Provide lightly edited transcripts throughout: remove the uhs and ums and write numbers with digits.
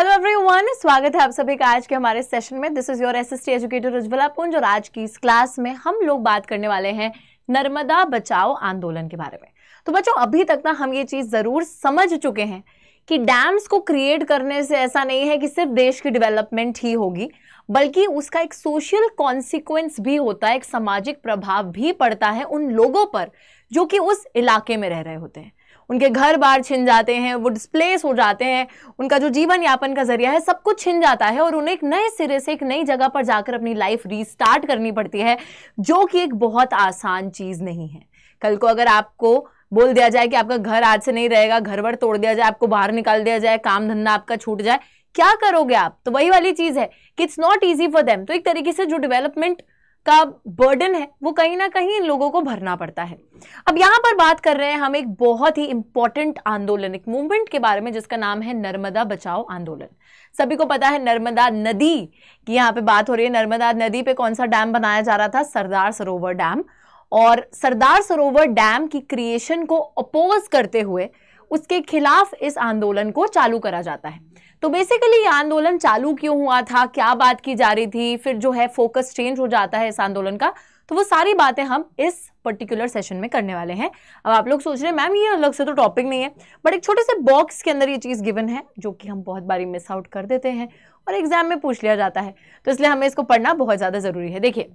Hello everyone, स्वागत है आप सभी का आज के हमारे सेशन में। This is your SST educator Ujjwala Punj और आज की इस क्लास में हम लोग बात करने वाले हैं नर्मदा बचाओ आंदोलन के बारे में। तो बच्चों, अभी तक ना हम ये चीज़ ज़रूर समझ चुके हैं कि डैम्स को क्रिएट करने से ऐसा नहीं है कि सिर्फ देश की डेवलपमेंट ही होगी, बल्कि उसका एक सोशल कॉन्सिक्वेंस भी होता है, एक सामाजिक प्रभाव भी पड़ता है उन लोगों पर जो कि उस इलाके में रह रहे होते हैं। उनके घर बार छिन जाते हैं, वो डिस्प्लेस हो जाते हैं, उनका जो जीवन यापन का जरिया है सब कुछ छिन जाता है और उन्हें एक नए सिरे से एक नई जगह पर जाकर अपनी लाइफ रीस्टार्ट करनी पड़ती है, जो कि एक बहुत आसान चीज़ नहीं है। कल को अगर आपको बोल दिया जाए कि आपका घर आज से नहीं रहेगा, घर वर तोड़ दिया जाए, आपको बाहर निकाल दिया जाए, काम धंधा आपका छूट जाए, क्या करोगे आप? तो वही वाली चीज़ है कि it's not easy for them. तो एक तरीके से जो डेवलपमेंट का बर्डन है वो कहीं ना कहीं इन लोगों को भरना पड़ता है। अब यहाँ पर बात कर रहे हैं हम एक बहुत ही इम्पॉर्टेंट आंदोलन, एक मूवमेंट के बारे में जिसका नाम है नर्मदा बचाओ आंदोलन। सभी को पता है नर्मदा नदी की यहाँ पे बात हो रही है। नर्मदा नदी पे कौन सा डैम बनाया जा रहा था? सरदार सरोवर डैम। और सरदार सरोवर डैम की क्रिएशन को अपोज करते हुए उसके खिलाफ इस आंदोलन को चालू करा जाता है। तो बेसिकली ये आंदोलन चालू क्यों हुआ था, क्या बात की जा रही थी, फिर जो है फोकस चेंज हो जाता है इस आंदोलन का, तो वो सारी बातें हम इस पर्टिकुलर सेशन में करने वाले हैं। अब आप लोग सोच रहे हैं मैम ये अलग से तो टॉपिक नहीं है, बट एक छोटे से बॉक्स के अंदर ये चीज़ गिवन है जो कि हम बहुत बारी मिस आउट कर देते हैं और एग्जाम में पूछ लिया जाता है, तो इसलिए हमें इसको पढ़ना बहुत ज़्यादा ज़रूरी है। देखिए,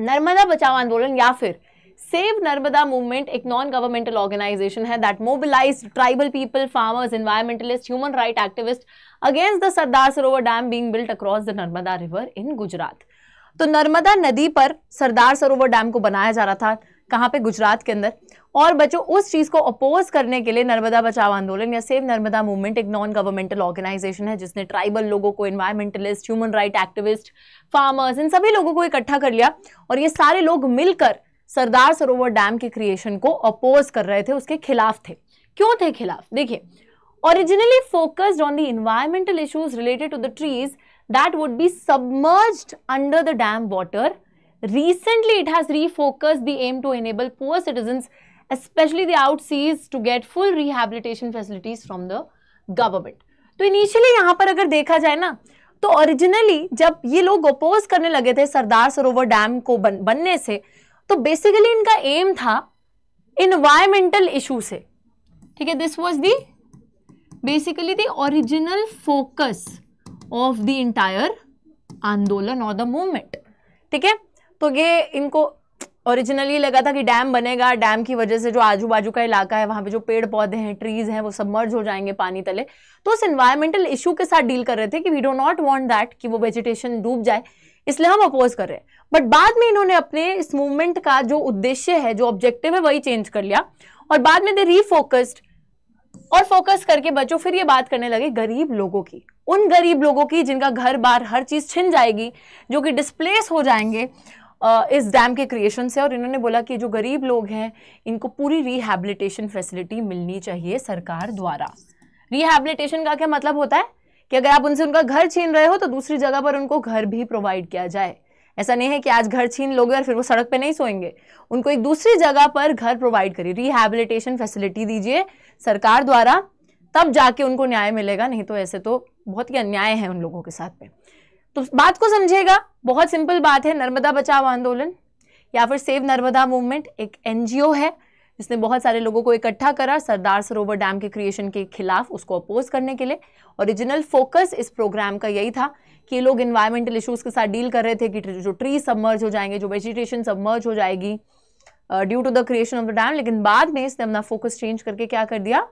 नर्मदा बचाओ आंदोलन या फिर सेव नर्मदा मूवमेंट एक नॉन गवर्नमेंटल ऑर्गेनाइजेशन है that mobilised tribal people, farmers, environmentalist, human right activist against the Sardar Sarovar dam being built across the Narmada river in Gujarat. तो नर्मदा नदी पर सरदार सरोवर डैम को बनाया जा रहा था, कहाँ पे? गुजरात के अंदर। और बच्चों, उस चीज़ को अपोज करने के लिए नर्मदा बचाओ आंदोलन या सेव नर्मदा मूवमेंट एक नॉन गवर्नमेंटल ऑर्गेनाइजेशन है जिसने ट्राइबल लोगों को, environmentalist, human right activist, farmers, इन सभी लोगों को इकट्ठा कर लिया और ये सारे लोग मिलकर सरदार सरोवर डैम के क्रिएशन को अपोज कर रहे थे, उसके खिलाफ थे। क्यों थे खिलाफ? देखिए, originally focused on the environmental issues related to the trees that would be submerged under the dam water. Recently it has refocused the aim to enable poor citizens, especially the oustees, to get full rehabilitation facilities from the government. तो initially यहाँ पर अगर देखा जाए ना, तो originally जब ये लोग अपोज करने लगे थे सरदार सरोवर डैम को बनने से, तो बेसिकली इनका एम था इन्वायरमेंटल इशू से। ठीक है, this was the basically the original focus of the entire आंदोलन और द मूवमेंट। ठीक है, तो ये इनको ओरिजिनली लगा था कि डैम बनेगा, डैम की वजह से जो आजू बाजू का इलाका है वहाँ पे जो पेड़ पौधे हैं, ट्रीज हैं, वो सबमर्ज हो जाएंगे पानी तले। तो उस इन्वायरमेंटल इशू के साथ डील कर रहे थे कि we do not want that कि वो वेजिटेशन डूब जाए, इसलिए हम अपोज कर रहे हैं। बट बाद में इन्होंने अपने इस मूवमेंट का जो उद्देश्य है, जो ऑब्जेक्टिव है, वही चेंज कर लिया और बाद में दे रीफोकस्ड और फोकस करके बच्चों फिर ये बात करने लगे गरीब लोगों की, उन गरीब लोगों की जिनका घर बार हर चीज़ छिन जाएगी, जो कि डिस्प्लेस हो जाएंगे इस डैम के क्रिएशन से। और इन्होंने बोला कि जो गरीब लोग हैं इनको पूरी रिहैबिलिटेशन फैसिलिटी मिलनी चाहिए सरकार द्वारा। रिहैबिलिटेशन का क्या मतलब होता है कि अगर आप उनसे उनका घर छीन रहे हो तो दूसरी जगह पर उनको घर भी प्रोवाइड किया जाए। ऐसा नहीं है कि आज घर छीन लोगे और फिर वो सड़क पे नहीं सोएंगे, उनको एक दूसरी जगह पर घर प्रोवाइड करिए, रिहैबिलिटेशन फैसिलिटी दीजिए सरकार द्वारा, तब जाके उनको न्याय मिलेगा, नहीं तो ऐसे तो बहुत ही अन्याय है उन लोगों के साथ में। तो बात को समझिएगा, बहुत सिंपल बात है। नर्मदा बचाओ आंदोलन या फिर सेव नर्मदा मूवमेंट एक NGO है जिसने बहुत सारे लोगों को इकट्ठा करा सरदार सरोवर डैम के क्रिएशन के खिलाफ, उसको अपोज करने के लिए। ओरिजिनल फोकस इस प्रोग्राम का यही था कि लोग इन्वायरमेंटल इश्यूज के साथ डील कर रहे थे कि जो ट्री सबमर्ज हो जाएंगे, जो वेजिटेशन सबमर्ज हो जाएगी due to the creation of the dam. लेकिन बाद में इसने अपना फोकस चेंज करके क्या कर दिया?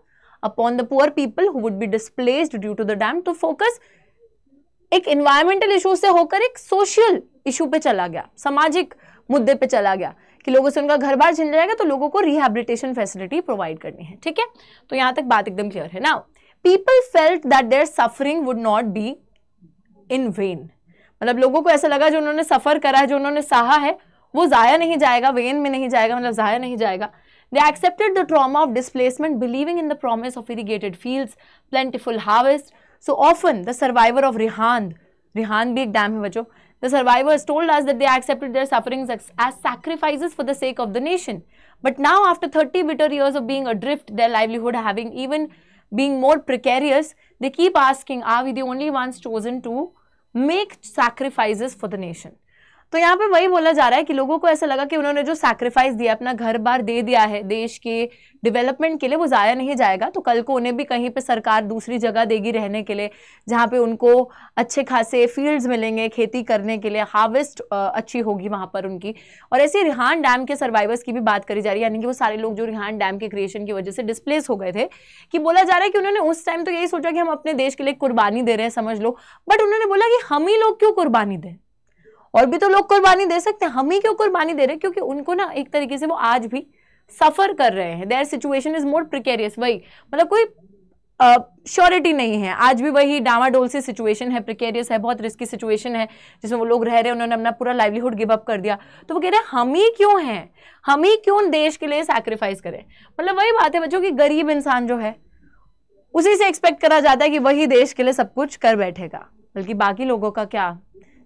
Upon the poor people who would be displaced due to the dam. तो फोकस एक इन्वायरमेंटल इशू से होकर एक सोशल इशू पे चला गया, सामाजिक मुद्दे पे चला गया कि लोगों से उनका घर बार छिन जाएगा तो लोगों को रिहैबिलिटेशन फैसिलिटी प्रोवाइड करनी है। ठीक है, तो यहाँ तक बात एकदम क्लियर है ना। People felt that their suffering would not be in vain, मतलब लोगों को ऐसा लगा जो उन्होंने सफ़र करा है, जो उन्होंने सहा है, वो ज़ाया नहीं जाएगा, वेन में नहीं जाएगा, मतलब ज़ाया नहीं जाएगा। They accepted the trauma of displacement, believing in the promise of irrigated fields, plentiful harvest. So often, the survivor of Rihan, Rihan भी एक डैम है बच्चों, the survivors told us that they accepted their sufferings as sacrifices for the sake of the nation. But now, after 30 bitter years of being adrift, their livelihood having even being more precarious, They keep asking, are we the only ones chosen to make sacrifices for the nation? तो यहाँ पे वही बोला जा रहा है कि लोगों को ऐसा लगा कि उन्होंने जो सैक्रिफाइस दिया, अपना घर बार दे दिया है देश के डेवलपमेंट के लिए, वो ज़ाया नहीं जाएगा। तो कल को उन्हें भी कहीं पे सरकार दूसरी जगह देगी रहने के लिए, जहाँ पे उनको अच्छे खासे फील्ड्स मिलेंगे खेती करने के लिए, हार्वेस्ट अच्छी होगी वहाँ पर उनकी। और ऐसे रिहान डैम के सर्वाइवर्स की भी बात करी जा रही है, यानी कि वो सारे लोग जो रिहान डैम के क्रिएशन की वजह से डिस्प्लेस हो गए थे, कि बोला जा रहा है कि उन्होंने उस टाइम तो यही सोचा कि हम अपने देश के लिए कुर्बानी दे रहे हैं समझ लो, बट उन्होंने बोला कि हम ही लोग क्यों कुर्बानी दें, और भी तो लोग कुर्बानी दे सकते हैं, हम ही क्यों कुर्बानी दे रहे हैं, क्योंकि उनको ना एक तरीके से वो आज भी सफ़र कर रहे हैं। Their situation is more precarious, वही मतलब कोई श्योरिटी नहीं है, आज भी वही डामाडोल सी सिचुएशन है, प्रिकेरियस है, बहुत रिस्की सिचुएशन है जिसमें वो लोग रह रहे हैं। उन्होंने अपना पूरा लाइवलीहुड गिव अप कर दिया, तो वो कह रहे हैं हम ही क्यों हैं, हम ही क्यों देश के लिए सैक्रिफाइस करें। मतलब वही बात है बच्चों की गरीब इंसान जो है उसी से एक्सपेक्ट करा जाता है कि वही देश के लिए सब कुछ कर बैठेगा, बल्कि बाकी लोगों का क्या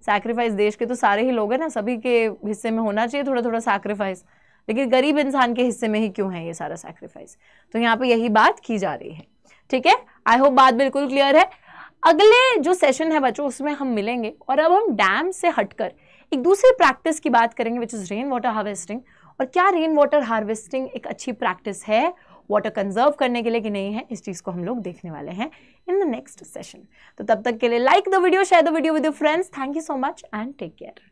सैक्रिफाइस, देश के तो सारे ही लोग हैं ना, सभी के हिस्से में होना चाहिए थोड़ा थोड़ा सैक्रिफाइस, लेकिन गरीब इंसान के हिस्से में ही क्यों है ये सारा सैक्रिफाइस। तो यहाँ पे यही बात की जा रही है, ठीक है। आई होप बात बिल्कुल क्लियर है। अगले जो सेशन है बच्चों उसमें हम मिलेंगे, और अब हम डैम से हटकर एक दूसरी प्रैक्टिस की बात करेंगे which is rain water harvesting, और क्या रेन वाटर हार्वेस्टिंग एक अच्छी प्रैक्टिस है वाटर कंजर्व करने के लिए कि नहीं है, इस चीज़ को हम लोग देखने वाले हैं इन द नेक्स्ट सेशन। तो तब तक के लिए like the video, share the video with your friends. Thank you so much and take care.